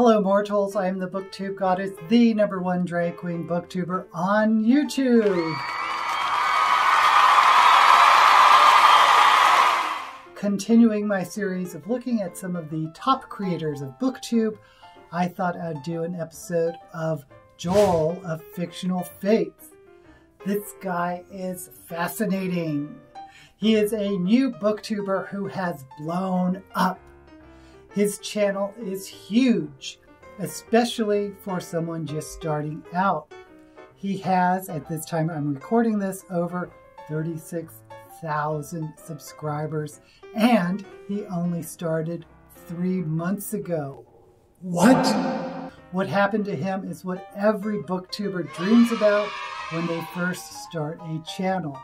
Hello mortals, I am the BookTube Goddess, the #1 drag queen booktuber on YouTube. Continuing my series of looking at some of the top creators of BookTube, I thought I'd do an episode of Joel of Fictional Fates. This guy is fascinating. He is a new booktuber who has blown up. His channel is huge, especially for someone just starting out. He has, at this time I'm recording this, over 36,000 subscribers, and he only started 3 months ago. What? What happened to him is what every booktuber dreams about when they first start a channel.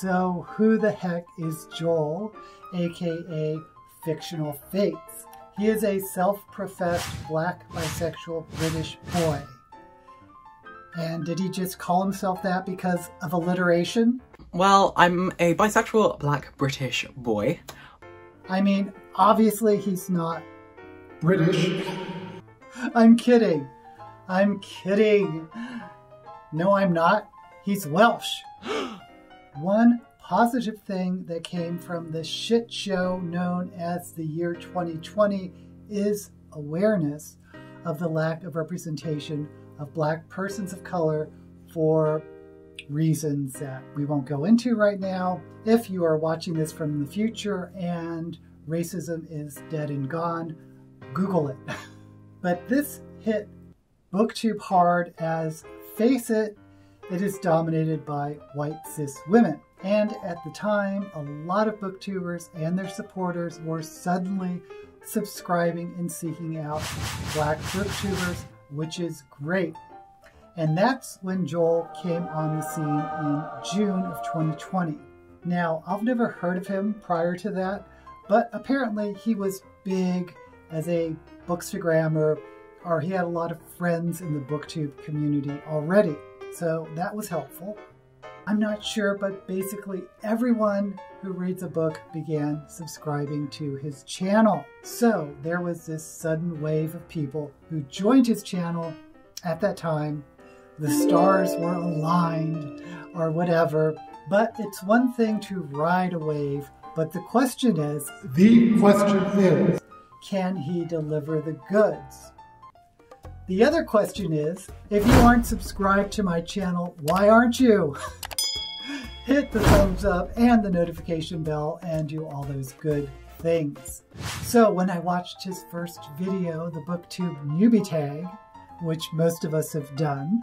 So who the heck is Joel, aka Fictional Fates? He is a self-professed black bisexual British boy. And did he just call himself that because of alliteration? Well, I'm a bisexual black British boy. I mean, obviously he's not British. I'm kidding. I'm kidding. No, I'm not. He's Welsh. One positive thing that came from the shit show known as the year 2020 is awareness of the lack of representation of black persons of color for reasons that we won't go into right now. If you are watching this from the future and racism is dead and gone, Google it. But this hit BookTube hard as, face it, it is dominated by white cis women. And at the time, a lot of booktubers and their supporters were suddenly subscribing and seeking out black booktubers, which is great. And that's when Joel came on the scene in June of 2020. Now, I've never heard of him prior to that, but apparently he was big as a bookstagrammer, or he had a lot of friends in the BookTube community already. So that was helpful. I'm not sure, but basically everyone who reads a book began subscribing to his channel. So there was this sudden wave of people who joined his channel at that time. The stars were aligned or whatever, but it's one thing to ride a wave. But the question is, can he deliver the goods? The other question is, if you aren't subscribed to my channel, why aren't you? Hit the thumbs up and the notification bell and do all those good things. So when I watched his first video, the BookTube newbie tag, which most of us have done,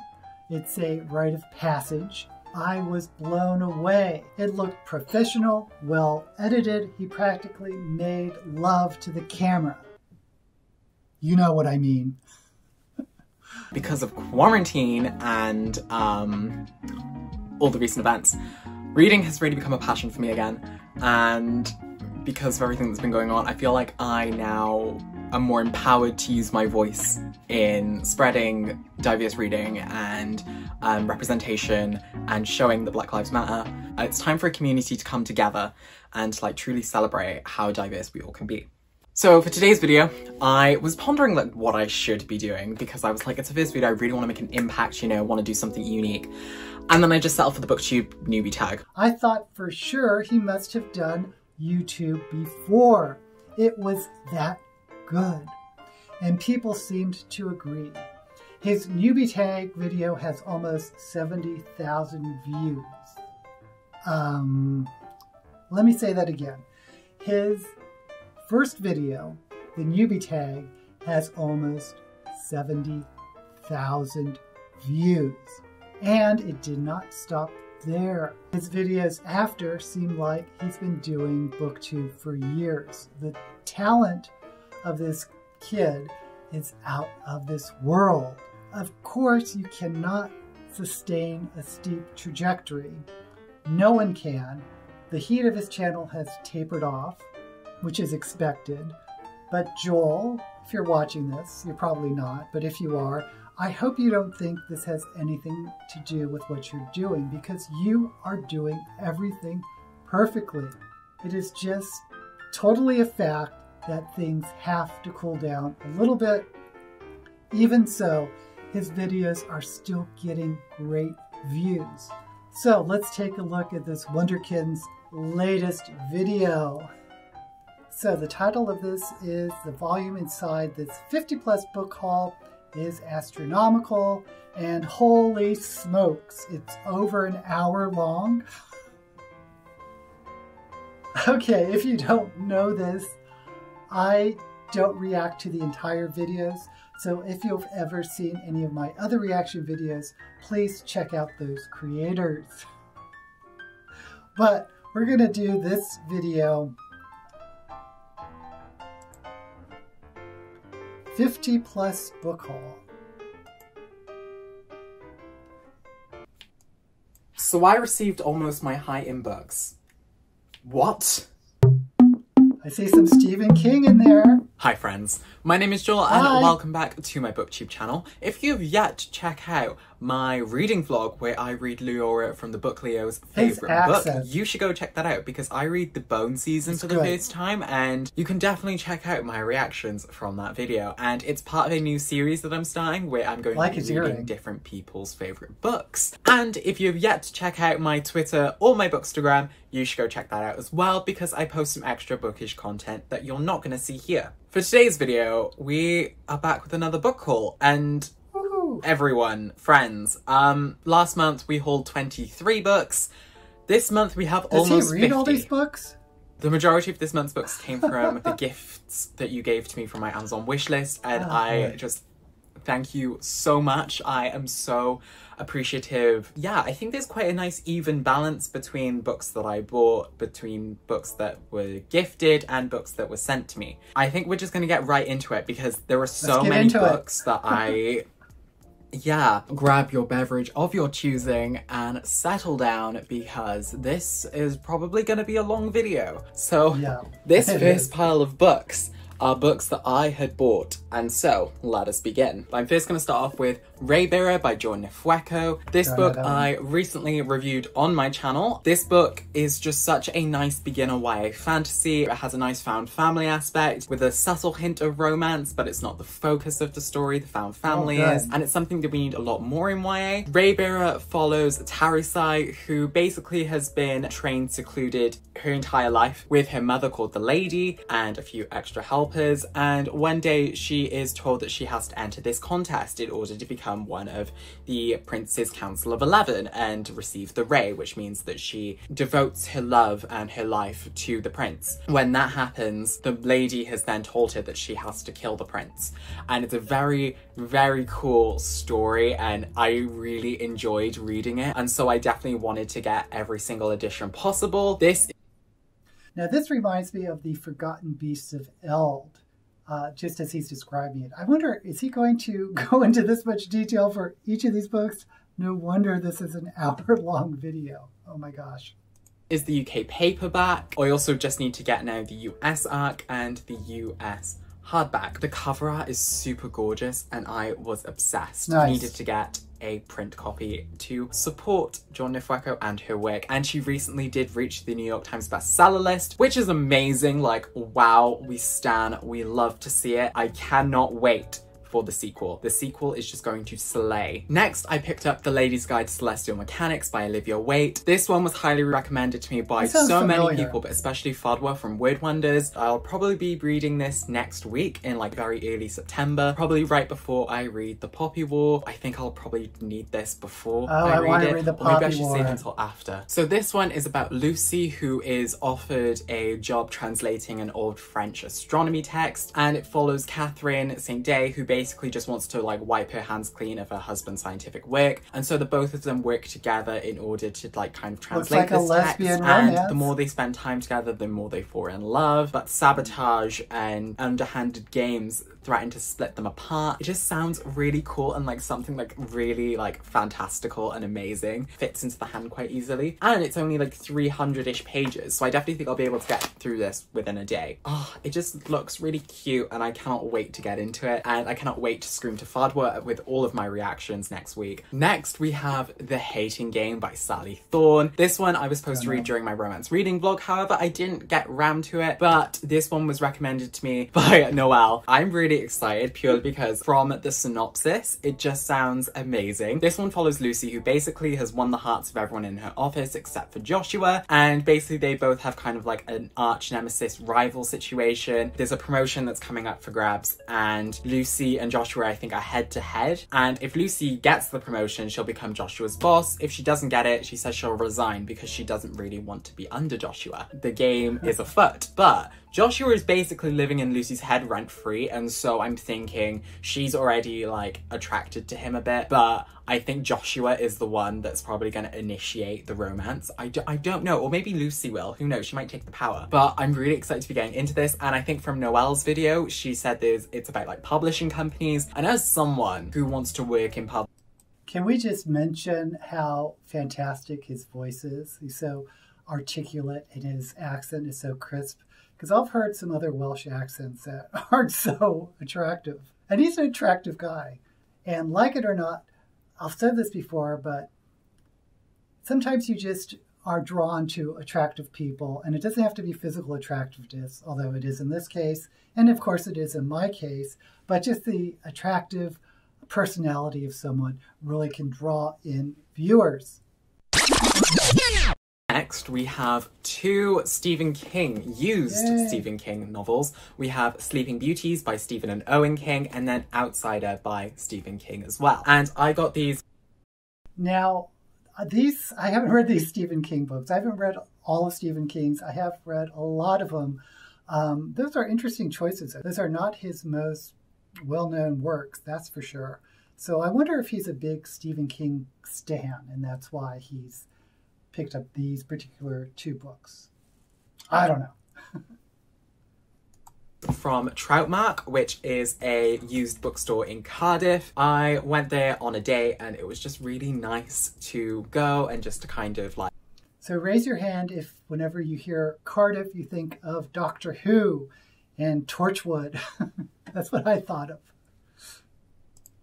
it's a rite of passage, I was blown away. It looked professional, well edited. He practically made love to the camera. You know what I mean. Because of quarantine and all the recent events, reading has really become a passion for me again, and because of everything that's been going on, I feel like I now am more empowered to use my voice in spreading diverse reading and representation and showing that Black Lives Matter. It's time for a community to come together and to truly celebrate how diverse we all can be. So for today's video, I was pondering what I should be doing, because I was like, it's a first video, I really want to make an impact, you know, want to do something unique. And then I just settled for the BookTube newbie tag. I thought for sure he must have done YouTube before. It was that good. And people seemed to agree. His newbie tag video has almost 70,000 views. Let me say that again. His first video, the newbie tag, has almost 70,000 views. And it did not stop there. His videos after seem like he's been doing BookTube for years. The talent of this kid is out of this world. Of course, you cannot sustain a steep trajectory. No one can. The heat of his channel has tapered off, which is expected. But Joel, if you're watching this, you're probably not, but if you are, I hope you don't think this has anything to do with what you're doing, because you are doing everything perfectly. It is just totally a fact that things have to cool down a little bit Even so, his videos are still getting great views. So let's take a look at this Wonderkind's latest video. So the title of this is The Volume Inside This 50-Plus Book Haul is Astronomical, and holy smokes, it's over an hour long. Okay, if you don't know this, I don't react to the entire videos, so if you've ever seen any of my other reaction videos, please check out those creators. But we're going to do this video 50-plus book haul. So I received almost my high inbox. What? I see some Stephen King in there. Hi friends, my name is Joel and welcome back to my BookTube channel. If you've yet to check out my reading vlog where I read Leora from the Book Leo's favourite book, you should go check that out because I read The Bone Season for the first time, and you can definitely check out my reactions from that video. And it's part of a new series that I'm starting where I'm going to be reading different people's favourite books. And if you've yet to check out my Twitter or my Bookstagram, you should go check that out as well because I post some extra bookish content that you're not going to see here. For today's video, we are back with another book haul, and everyone, friends, last month we hauled 23 books. This month we have almost 50. Does he read all these books? The majority of this month's books came from the gifts that you gave to me from my Amazon wishlist, and I just thank you so much. I am so appreciative. Yeah, I think there's quite a nice even balance between books that I bought, between books that were gifted and books that were sent to me. I think we're just going to get right into it because there are so many books that I... Yeah, grab your beverage of your choosing and settle down because this is probably going to be a long video. So yeah, this first pile of books are books that I had bought, and so let us begin. I'm first going to start off with Raybearer by Jordan Ifueko. This book I recently reviewed on my channel. This book is just such a nice beginner YA fantasy. It has a nice found family aspect with a subtle hint of romance, but it's not the focus of the story, the found family is, and it's something that we need a lot more in YA. Raybearer follows Tarisai, who basically has been trained secluded her entire life with her mother called the Lady and a few extra help. And one day she is told that she has to enter this contest in order to become one of the Prince's Council of 11 and receive the Ray, which means that she devotes her love and her life to the Prince. When that happens, the Lady has then told her that she has to kill the Prince. And it's a very, very cool story, and I really enjoyed reading it. And so I definitely wanted to get every single edition possible. Now this reminds me of The Forgotten Beasts of Eld, just as he's describing it. I wonder, is he going to go into this much detail for each of these books? No wonder this is an hour-long video. Oh my gosh. Is the UK paperback. I also just need to get now the US ARC and the US hardback. The cover art is super gorgeous and I was obsessed. Nice. Needed to get a print copy to support Jordan Ifueko and her work, and she recently did reach the New York Times bestseller list, which is amazing. Like, wow, we stan, we love to see it. I cannot wait for the sequel. The sequel is just going to slay. Next, I picked up The Lady's Guide to Celestial Mechanics by Olivia Waite. This one was highly recommended to me by so many people, but especially Fadwa from Word Wonders. I'll probably be reading this next week in like very early September, probably right before I read The Poppy War. I think I'll probably need this before I want to read The Poppy War. Maybe I should save it until after. So this one is about Lucy, who is offered a job translating an old French astronomy text, and it follows Catherine St. Day, who basically just wants to like wipe her hands clean of her husband's scientific work, and so the both of them work together in order to like kind of translate this text. And the more they spend time together, the more they fall in love, but sabotage and underhanded games threaten to split them apart. It just sounds really cool and like something like really like fantastical and amazing. Fits into the hand quite easily, and it's only like 300-ish pages, so I definitely think I'll be able to get through this within a day. Oh, it just looks really cute and I cannot wait to get into it, and I cannot cannot wait to scream to Fadwa with all of my reactions next week. Next, we have The Hating Game by Sally Thorne. This one I was supposed to read during my romance reading vlog, however, I didn't get round to it, but this one was recommended to me by Noelle. I'm really excited purely because from the synopsis, it just sounds amazing. This one follows Lucy, who basically has won the hearts of everyone in her office except for Joshua, and basically they both have kind of like an arch nemesis rival situation. There's a promotion that's coming up for grabs, and Lucy and Joshua, I think, are head to head, and if Lucy gets the promotion, she'll become Joshua's boss. If she doesn't get it, she says she'll resign because she doesn't really want to be under Joshua. The game is afoot, but Joshua is basically living in Lucy's head rent-free, and so I'm thinking she's already like attracted to him a bit, but I think Joshua is the one that's probably going to initiate the romance. I don't know, or maybe Lucy will, who knows, she might take the power. But I'm really excited to be getting into this, and I think from Noelle's video, she said it's about like publishing companies, and as someone who wants to work in publishing. Can we just mention how fantastic his voice is? He's so articulate and his accent is so crisp. Because I've heard some other Welsh accents that aren't so attractive. And he's an attractive guy. And like it or not, I've said this before, but sometimes you just are drawn to attractive people. And it doesn't have to be physical attractiveness, although it is in this case. And of course it is in my case. But just the attractive personality of someone really can draw in viewers. Next, we have two Stephen King, Stephen King novels. We have Sleeping Beauties by Stephen and Owen King, and then Outsider by Stephen King as well. And I got these. Now, I haven't read these Stephen King books. I haven't read all of Stephen King's. I have read a lot of them. Those are interesting choices. Those are not his most well-known works, that's for sure. So I wonder if he's a big Stephen King stan, and that's why he's picked up these particular two books. I don't know. From Troutmark, which is a used bookstore in Cardiff. I went there on a day and it was just really nice to go and just to kind of like... So raise your hand if whenever you hear Cardiff, you think of Doctor Who and Torchwood. That's what I thought of.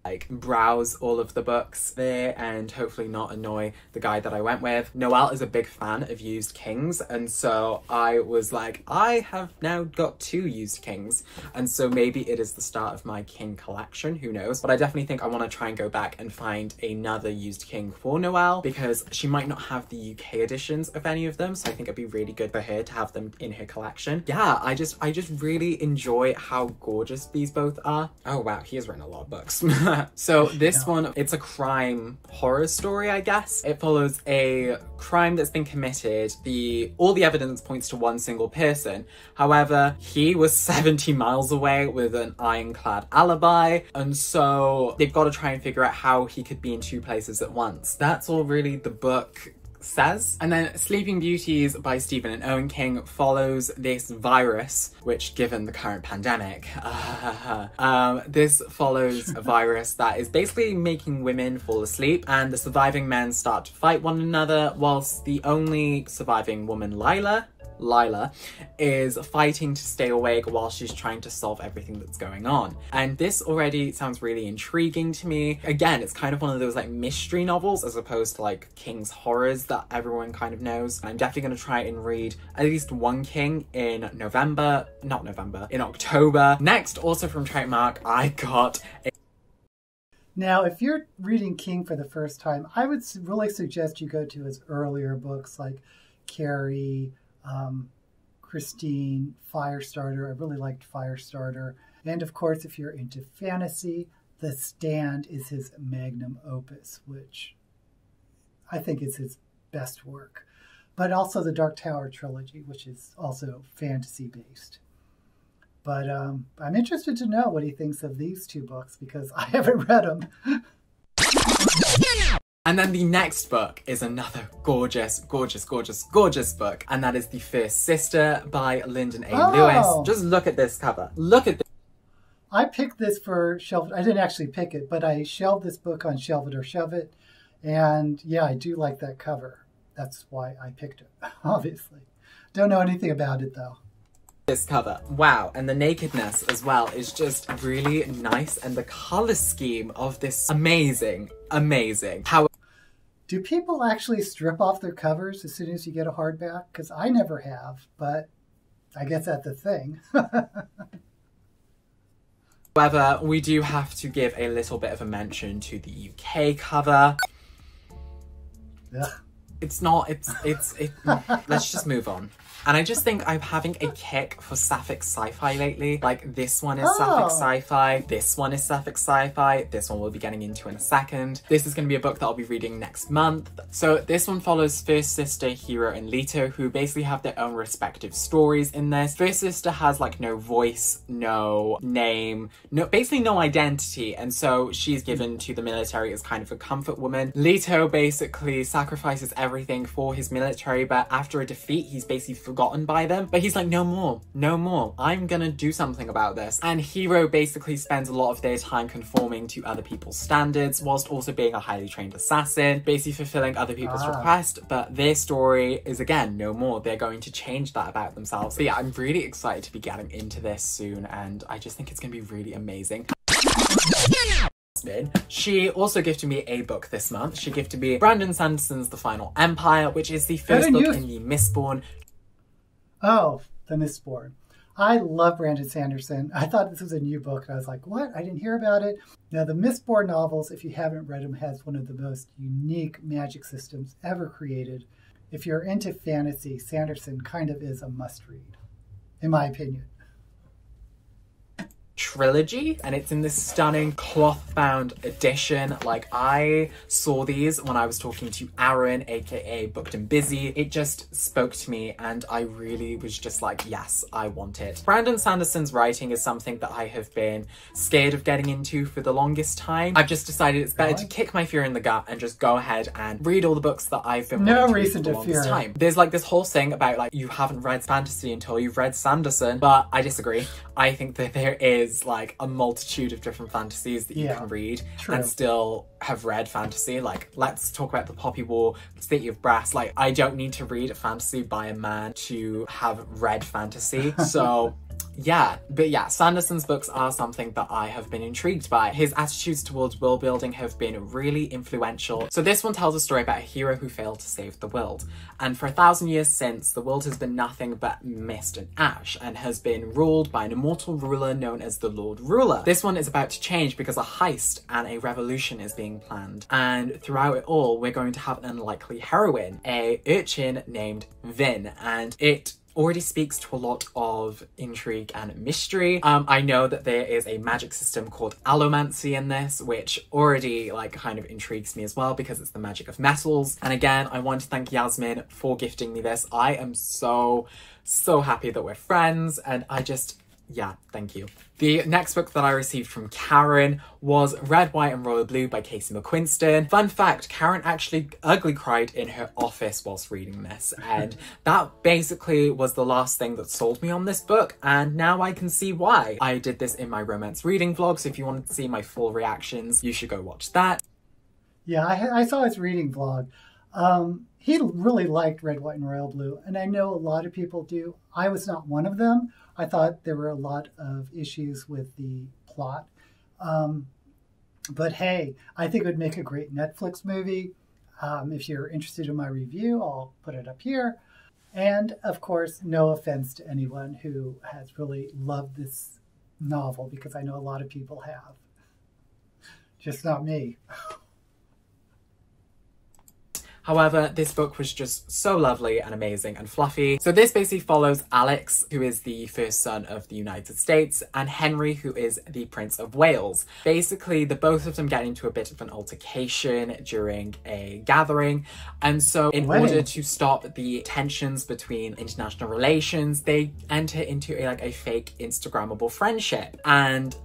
Like browse all of the books there and hopefully not annoy the guy that I went with. Noelle is a big fan of used Kings, and so I was like, I have now got two used Kings, and so maybe it is the start of my King collection, who knows. But I definitely think I want to try and go back and find another used King for Noelle, because she might not have the UK editions of any of them, so I think it'd be really good for her to have them in her collection. Yeah, I just really enjoy how gorgeous these both are. Oh wow, he has written a lot of books. So this one, it's a crime horror story, I guess. It follows a crime that's been committed. All the evidence points to one single person. However, he was 70 miles away with an ironclad alibi. And so they've got to try and figure out how he could be in two places at once. That's all really the book says. And then Sleeping Beauties by Stephen and Owen King follows this virus, which given the current pandemic, this follows a virus that is basically making women fall asleep, and the surviving men start to fight one another whilst the only surviving woman, Lila, is fighting to stay awake while she's trying to solve everything that's going on. And this already sounds really intriguing to me. Again, it's kind of one of those like mystery novels as opposed to like King's horrors that everyone kind of knows. And I'm definitely going to try and read at least one King in October. Next, also from Trademark, I got a... Now, if you're reading King for the first time, I would really suggest you go to his earlier books like Carrie, Christine, Firestarter. I really liked Firestarter. And of course, if you're into fantasy, The Stand is his magnum opus, which I think is his best work. But also the Dark Tower trilogy, which is also fantasy based. But I'm interested to know what he thinks of these two books because I haven't read them. And then the next book is another gorgeous, gorgeous, gorgeous, gorgeous book. And that is The Fierce Sister by Lyndon A. Lewis. Just look at this cover. Look at this. I picked this for Shelve It. I didn't actually pick it, but I shelved this book on Shelve It or Shove It. And yeah, I do like that cover. That's why I picked it, obviously. Don't know anything about it, though. This cover, wow, and the nakedness as well is just really nice, and the color scheme of this, amazing, amazing. How do people actually strip off their covers as soon as you get a hardback? Because I never have, but I guess that's a thing. However, we do have to give a little bit of a mention to the UK cover. Yeah. It's let's just move on. And I just think I'm having a kick for sapphic sci-fi lately. Like, this one is sapphic sci-fi, this one is sapphic sci-fi, this one we'll be getting into in a second. This is going to be a book that I'll be reading next month. So this one follows Fierce Sister, Hero, and Leto, who basically have their own respective stories in this. Fierce Sister has, like, no voice, no name, basically no identity, and so she's given to the military as kind of a comfort woman. Leto basically sacrifices everything for his military, but after a defeat, he's basically forgotten by them, but he's like, no more, no more, I'm gonna do something about this. And Hero basically spends a lot of their time conforming to other people's standards whilst also being a highly trained assassin, basically fulfilling other people's requests, but their story is, again, no more. They're going to change that about themselves. But yeah, I'm really excited to be getting into this soon, and I just think it's gonna be really amazing. She also gifted me a book this month. She gifted me Brandon Sanderson's The Final Empire, which is the first book in the Mistborn. Oh, the Mistborn. I love Brandon Sanderson. I thought this was a new book, and I was like, what? I didn't hear about it. Now, the Mistborn novels, if you haven't read them, has one of the most unique magic systems ever created. If you're into fantasy, Sanderson kind of is a must-read, in my opinion. Trilogy, and it's in this stunning cloth-bound edition. Like, I saw these when I was talking to Aaron, aka Booked and Busy. It just spoke to me, and I really was just like, yes, I want it. Brandon Sanderson's writing is something that I have been scared of getting into for the longest time. I've just decided it's better to kick my fear in the gut and just go ahead and read all the books that I've been wanting to read for the longest time. There's like this whole thing about, like, you haven't read fantasy until you've read Sanderson, but I disagree. I think that there is like a multitude of different fantasies that you can read and still have read fantasy. Like, let's talk about The Poppy War, City of Brass. Like, I don't need to read a fantasy by a man to have read fantasy. So yeah, but yeah, Sanderson's books are something that I have been intrigued by. His attitudes towards world building have been really influential. So this one tells a story about a hero who failed to save the world. And for 1,000 years since, the world has been nothing but mist and ash, and has been ruled by an immortal ruler known as the Lord Ruler. This one is about to change because a heist and a revolution is being planned. And throughout it all, we're going to have an unlikely heroine, a urchin named Vin, and it already speaks to a lot of intrigue and mystery. I know that there is a magic system called allomancy in this, which already, like, kind of intrigues me as well, because it's the magic of metals. And again, I want to thank Yasmin for gifting me this. I am so, so happy that we're friends, and I just, yeah, thank you. The next book that I received from Karen was Red, White, and Royal Blue by Casey McQuiston. Fun fact, Karen actually ugly cried in her office whilst reading this, and that basically was the last thing that sold me on this book, and now I can see why. I did this in my romance reading vlog, so if you wanted to see my full reactions, you should go watch that. Yeah, I saw his reading vlog. He really liked Red, White, and Royal Blue, and I know a lot of people do. I was not one of them. I thought there were a lot of issues with the plot. But hey, I think it would make a great Netflix movie. If you're interested in my review, I'll put it up here. And of course, no offense to anyone who has really loved this novel, because I know a lot of people have. Just not me. However, this book was just so lovely and amazing and fluffy. So this basically follows Alex, who is the first son of the United States, and Henry, who is the Prince of Wales. Basically, the both of them get into a bit of an altercation during a gathering. And so in order to stop the tensions between international relations, they enter into a fake Instagrammable friendship. And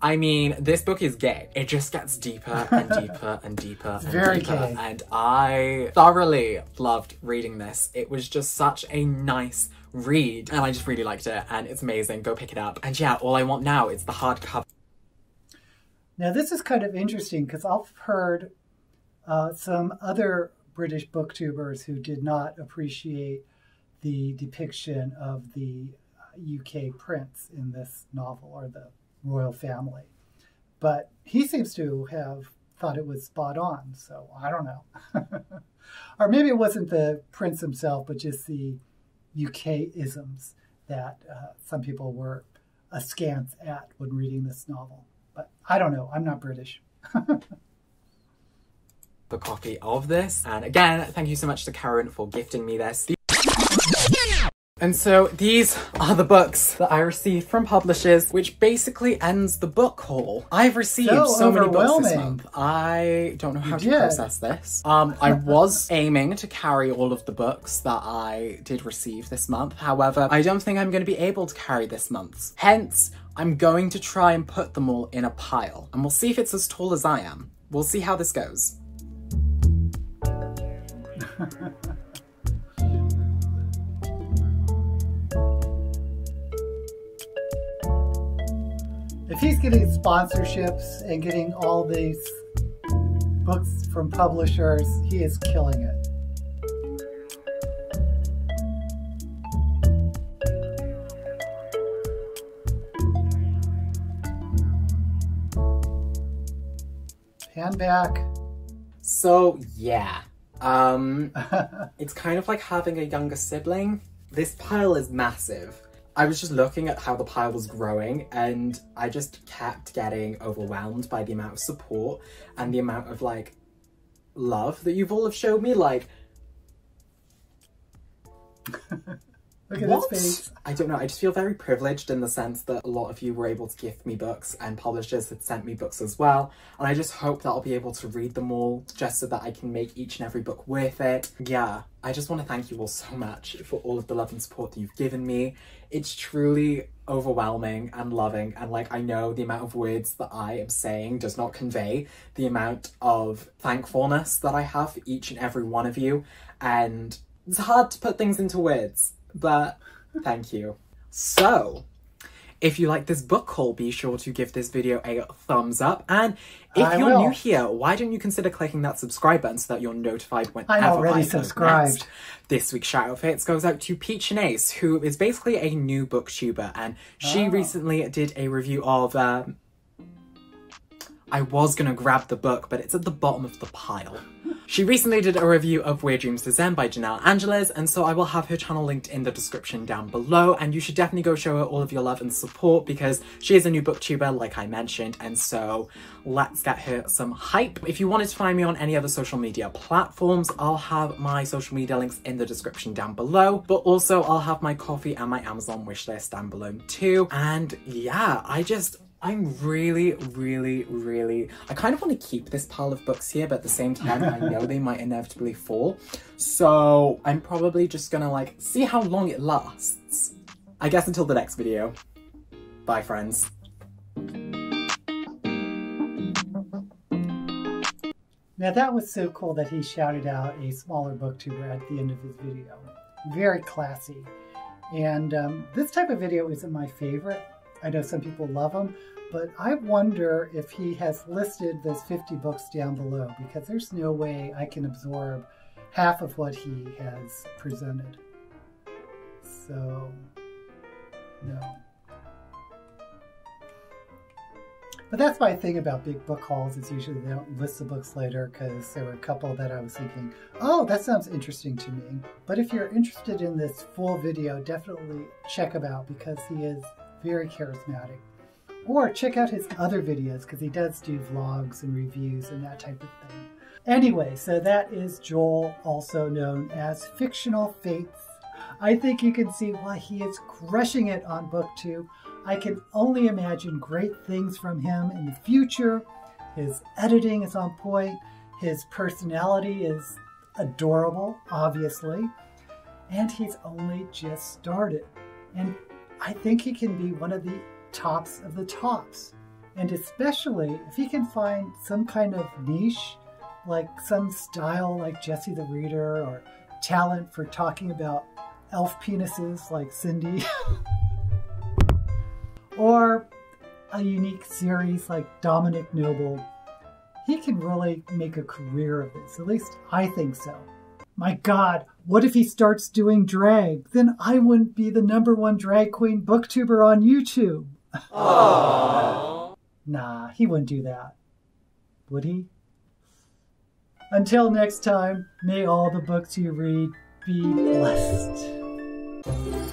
I mean, this book is gay. It just gets deeper and deeper and deeper and deeper. And I thoroughly loved reading this. It was just such a nice read, and I just really liked it, and it's amazing. Go pick it up. And yeah, all I want now is the hardcover. Now, this is kind of interesting, because I've heard some other British booktubers who did not appreciate the depiction of the UK prince in this novel, or the royal family. But he seems to have thought it was spot on, so I don't know. Or maybe it wasn't the prince himself, but just the UK-isms that some people were askance at when reading this novel. But I don't know. I'm not British. The copy of this. And again, thank you so much to Karen for gifting me this. And so these are the books that I received from publishers, which basically ends the book haul. I've received so many books this month. I don't know how to process this. I was aiming to carry all of the books that I did receive this month. However, I don't think I'm going to be able to carry this month's. Hence, I'm going to try and put them all in a pile. And we'll see if it's as tall as I am. We'll see how this goes. If he's getting sponsorships and getting all these books from publishers, he is killing it. Pan back. So, yeah. It's kind of like having a younger sibling. This pile is massive. I was just looking at how the pile was growing, and I just kept getting overwhelmed by the amount of support and the amount of, like, love that you've all have showed me. Like, look at what? This face. I don't know. I just feel very privileged in the sense that a lot of you were able to gift me books, and publishers had sent me books as well. And I just hope that I'll be able to read them all, just so that I can make each and every book worth it. Yeah. I just want to thank you all so much for all of the love and support that you've given me. It's truly overwhelming and loving, and like, I know the amount of words that I am saying does not convey the amount of thankfulness that I have for each and every one of you, and it's hard to put things into words, but thank you. So, if you like this book haul, be sure to give this video a thumbs up. And if you're new here, why don't you consider clicking that subscribe button so that you're notified whenever I already subscribed. This week's Shout Out Fates goes out to Peach and Ace, who is basically a new booktuber. And she recently did a review of... I was going to grab the book, but it's at the bottom of the pile. She recently did a review of Weird Dreams to Zen by Janelle Angeles, and so I will have her channel linked in the description down below, and you should definitely go show her all of your love and support, because she is a new booktuber, like I mentioned, and so let's get her some hype. If you wanted to find me on any other social media platforms, I'll have my social media links in the description down below, but also I'll have my coffee and my Amazon wishlist down below too. And yeah, I'm really, I kind of want to keep this pile of books here, but at the same time, I know they might inevitably fall. So I'm probably just gonna like, see how long it lasts. I guess until the next video. Bye, friends. Now that was so cool that he shouted out a smaller booktuber at the end of his video. Very classy. And this type of video isn't my favorite. I know some people love him, but I wonder if he has listed those 50 books down below, because there's no way I can absorb half of what he has presented. So, no. But that's my thing about big book hauls, is usually they don't list the books later, because there were a couple that I was thinking, oh, that sounds interesting to me. But if you're interested in this full video, definitely check him out, because he is very charismatic. Or check out his other videos, because he does do vlogs and reviews and that type of thing. Anyway, so that is Joel, also known as Fictional Fates. I think you can see why he is crushing it on BookTube. I can only imagine great things from him in the future. His editing is on point. His personality is adorable, obviously. And he's only just started. And I think he can be one of the tops of the tops. And especially if he can find some kind of niche, like some style like Jesse the Reader, or talent for talking about elf penises like Cindy, or a unique series like Dominic Noble, he can really make a career of this. At least I think so. my God, what if he starts doing drag? Then I wouldn't be the #1 drag queen booktuber on YouTube. Aww. Nah, he wouldn't do that. Would he? Until next time, may all the books you read be blessed.